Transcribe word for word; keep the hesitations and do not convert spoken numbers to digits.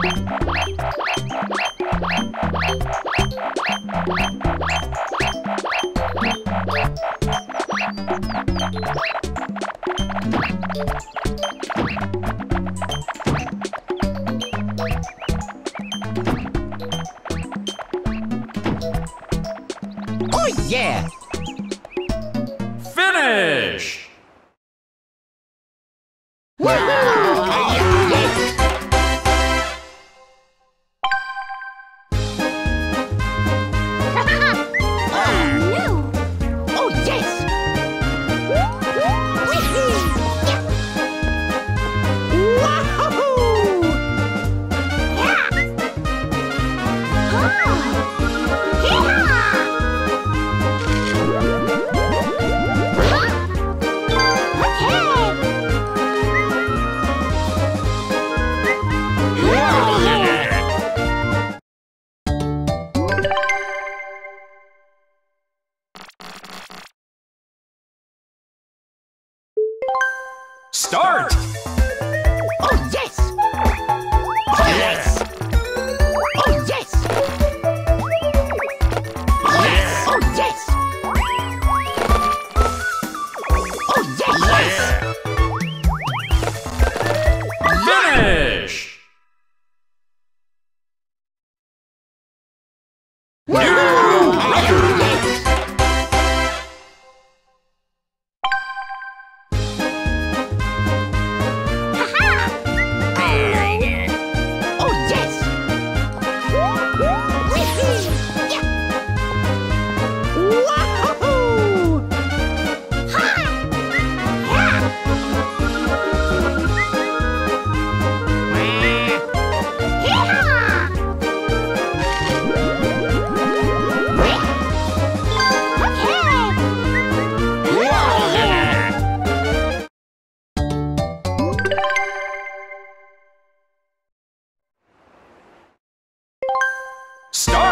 Oh yeah! Finish! Start! Oh yes! Oh yes! Oh yes! Oh yes! Oh yes! Oh yes! Finish! Start!